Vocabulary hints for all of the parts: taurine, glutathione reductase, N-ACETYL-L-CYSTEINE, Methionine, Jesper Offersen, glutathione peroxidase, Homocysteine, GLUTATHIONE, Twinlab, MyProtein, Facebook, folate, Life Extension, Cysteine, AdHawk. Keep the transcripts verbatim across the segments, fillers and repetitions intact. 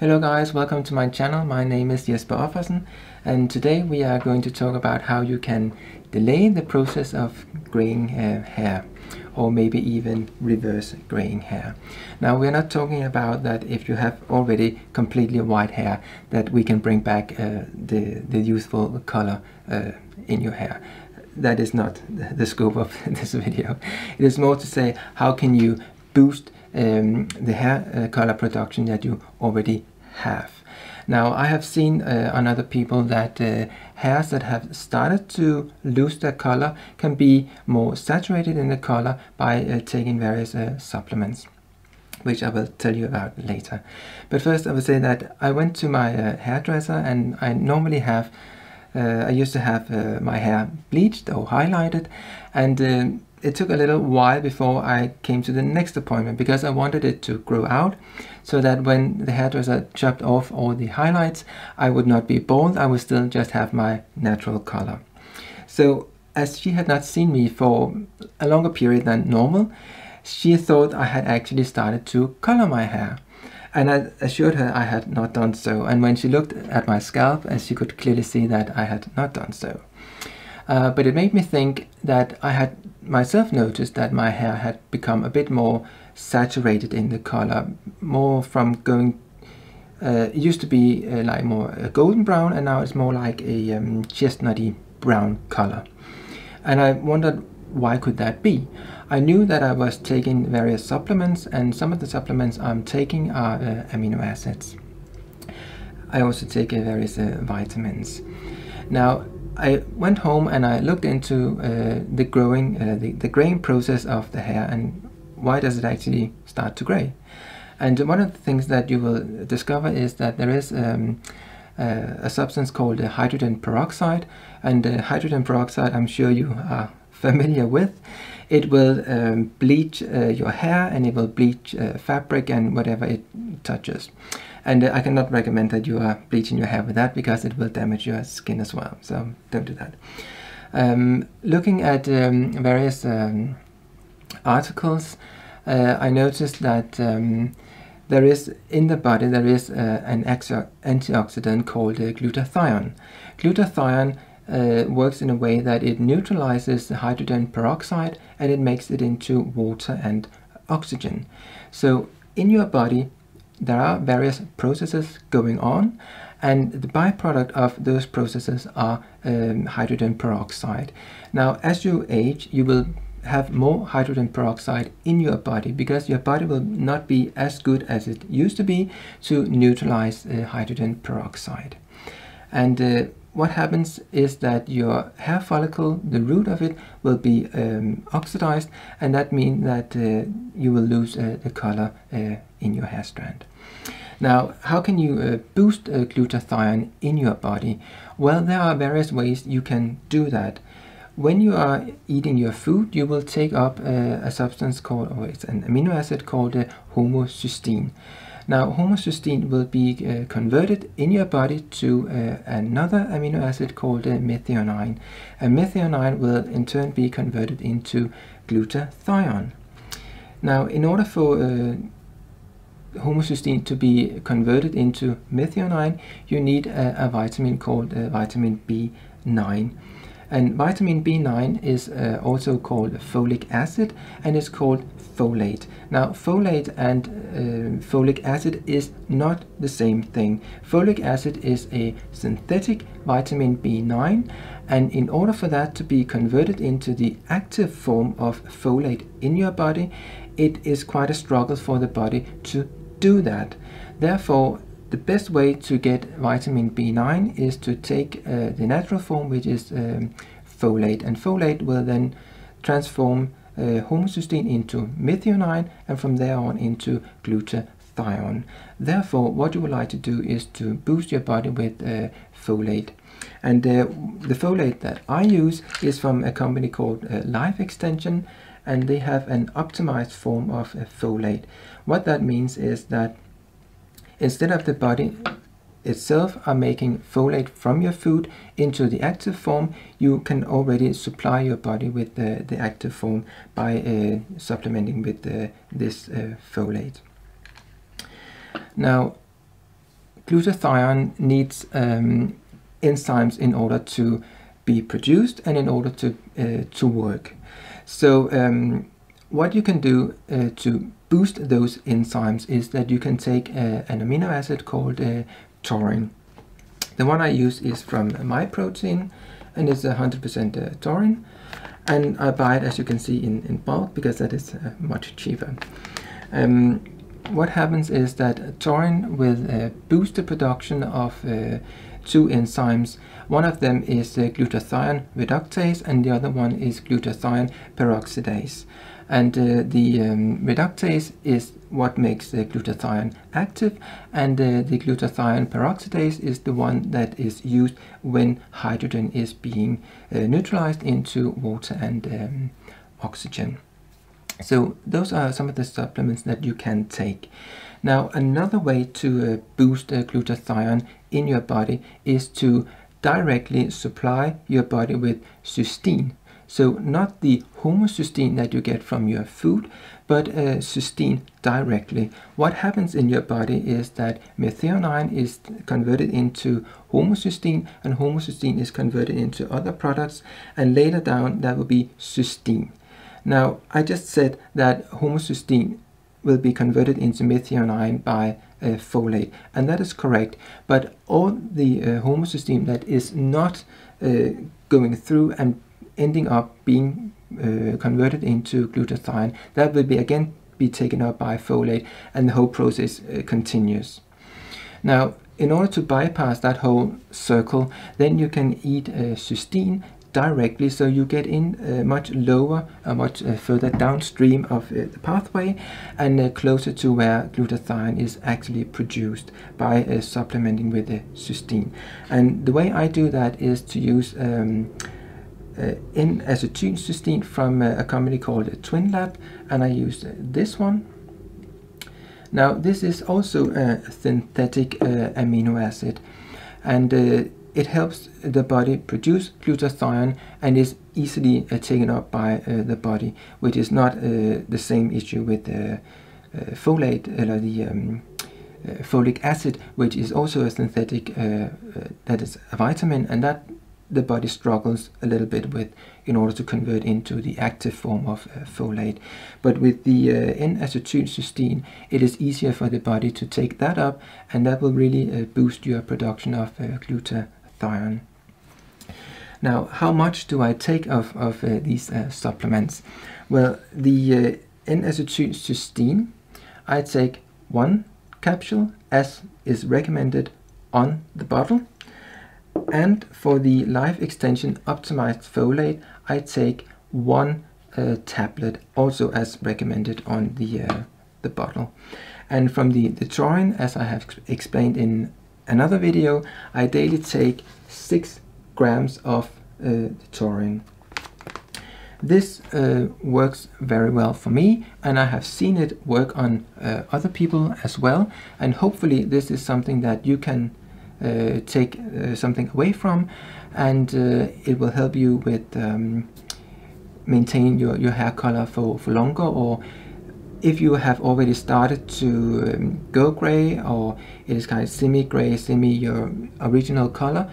Hello guys, welcome to my channel. My name is Jesper Offersen, and today we are going to talk about how you can delay the process of graying uh, hair, or maybe even reverse graying hair. Now, we're not talking about that if you have already completely white hair, that we can bring back uh, the, the youthful color uh, in your hair. That is not the scope of this video. It is more to say, how can you boost Um, the hair uh, color production that you already have. Now, I have seen uh, on other people that uh, hairs that have started to lose their color can be more saturated in the color by uh, taking various uh, supplements, which I will tell you about later. But first I will say that I went to my uh, hairdresser, and I normally have, uh, I used to have uh, my hair bleached or highlighted, and uh, it took a little while before I came to the next appointment, because I wanted it to grow out so that when the hairdresser chopped off all the highlights, I would not be bald, I would still just have my natural color. So as she had not seen me for a longer period than normal, she thought I had actually started to color my hair. And I assured her I had not done so. And when she looked at my scalp, as she could clearly see that I had not done so. Uh, but it made me think that I had myself noticed that my hair had become a bit more saturated in the color, more from going, uh, it used to be uh, like more a golden brown, and now it's more like a um, chestnutty brown color. And I wondered, why could that be? I knew that I was taking various supplements, and some of the supplements I'm taking are uh, amino acids. I also take uh, various uh, vitamins. Now, I went home and I looked into uh, the growing, uh, the, the graying process of the hair, and why does it actually start to gray. And one of the things that you will discover is that there is um, uh, a substance called uh, hydrogen peroxide, and uh, hydrogen peroxide, I'm sure you are familiar with. It will um, bleach uh, your hair, and it will bleach uh, fabric and whatever it touches. And uh, I cannot recommend that you are bleaching your hair with that, because it will damage your skin as well, so don't do that. Um, looking at um, various um, articles, uh, I noticed that um, there is, in the body, there is uh, an antioxidant called uh, glutathione. Glutathione uh, works in a way that it neutralizes the hydrogen peroxide, and it makes it into water and oxygen. So in your body, there are various processes going on, and the byproduct of those processes are um, hydrogen peroxide. Now, as you age, you will have more hydrogen peroxide in your body, because your body will not be as good as it used to be to neutralize uh, hydrogen peroxide. And uh, what happens is that your hair follicle, the root of it, will be um, oxidized, and that means that uh, you will lose uh, the color uh, in your hair strand. Now, how can you uh, boost uh, glutathione in your body? Well, there are various ways you can do that. When you are eating your food, you will take up uh, a substance called, or it's an amino acid called uh, homocysteine. Now, homocysteine will be uh, converted in your body to uh, another amino acid called uh, methionine. And methionine will in turn be converted into glutathione. Now, in order for uh, homocysteine to be converted into methionine, you need a, a vitamin called uh, vitamin B nine. And vitamin B nine is uh, also called folic acid, and it's called folate. Now, folate and uh, folic acid is not the same thing. Folic acid is a synthetic vitamin B nine, and in order for that to be converted into the active form of folate in your body, it is quite a struggle for the body to do that. Therefore, the best way to get vitamin B nine is to take uh, the natural form, which is um, folate, and folate will then transform uh, homocysteine into methionine, and from there on into glutathione. Therefore, what you would like to do is to boost your body with uh, folate. And uh, the folate that I use is from a company called uh, Life Extension, and they have an optimized form of uh, folate. What that means is that instead of the body itself are making folate from your food into the active form, you can already supply your body with the, the active form by uh, supplementing with the, this uh, folate. Now, glutathione needs um, enzymes in order to be produced and in order to uh, to work. So um, what you can do uh, to boost those enzymes is that you can take uh, an amino acid called uh, taurine. The one I use is from MyProtein, and it's one hundred percent uh, taurine, and I buy it, as you can see, in, in bulk because that is uh, much cheaper. Um, what happens is that taurine will uh, boost the production of uh, two enzymes. One of them is uh, glutathione reductase, and the other one is glutathione peroxidase. And uh, the um, reductase is what makes the glutathione active, and uh, the glutathione peroxidase is the one that is used when hydrogen is being uh, neutralized into water and um, oxygen. So those are some of the supplements that you can take. Now, another way to uh, boost uh, glutathione in your body is to directly supply your body with cysteine. So not the homocysteine that you get from your food, but uh, cysteine directly. What happens in your body is that methionine is converted into homocysteine, and homocysteine is converted into other products, and later down that will be cysteine. Now, I just said that homocysteine will be converted into methionine by uh, folate, and that is correct, but all the uh, homocysteine that is not uh, going through and ending up being uh, converted into glutathione, that will be again be taken up by folate, and the whole process uh, continues. Now, in order to bypass that whole circle, then you can eat uh, cysteine directly, so you get in uh, much lower, uh, much uh, further downstream of uh, the pathway, and uh, closer to where glutathione is actually produced by uh, supplementing with the cysteine. And the way I do that is to use um, Uh, N-acetylcysteine from uh, a company called uh, Twinlab, and I use uh, this one. Now, this is also a synthetic uh, amino acid, and uh, it helps the body produce glutathione and is easily uh, taken up by uh, the body, which is not uh, the same issue with uh, uh, folate or uh, the um, uh, folic acid, which is also a synthetic uh, uh, that is a vitamin, and that the body struggles a little bit with in order to convert into the active form of uh, folate. But with the uh, N-acetylcysteine, it is easier for the body to take that up, and that will really uh, boost your production of uh, glutathione. Now, how much do I take of, of uh, these uh, supplements? Well, the uh, N-acetylcysteine, I take one capsule as is recommended on the bottle. And for the Life Extension optimized folate, I take one uh, tablet, also as recommended on the uh, the bottle. And from the, the taurine, as I have explained in another video, I daily take six grams of uh, the taurine. This uh, works very well for me, and I have seen it work on uh, other people as well, and hopefully this is something that you can Uh, take uh, something away from, and uh, it will help you with um, maintain your, your hair color for, for longer, or if you have already started to um, go gray, or it is kind of semi-gray, semi your original color,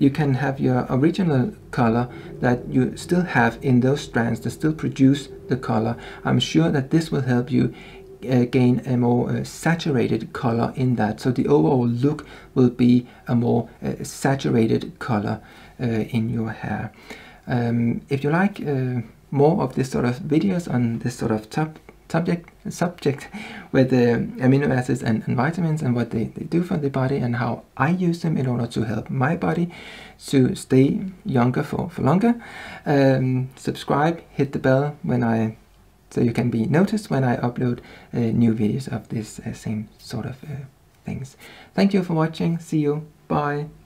you can have your original color that you still have in those strands that still produce the color. I'm sure that this will help you Uh, gain a more uh, saturated color in that, so the overall look will be a more uh, saturated color uh, in your hair. Um, if you like uh, more of this sort of videos on this sort of top subject subject with the amino acids and, and vitamins and what they, they do for the body, and how I use them in order to help my body to stay younger for, for longer, um, subscribe, hit the bell when I so you can be noticed when I upload uh, new videos of this uh, same sort of uh, things. Thank you for watching. See you. Bye.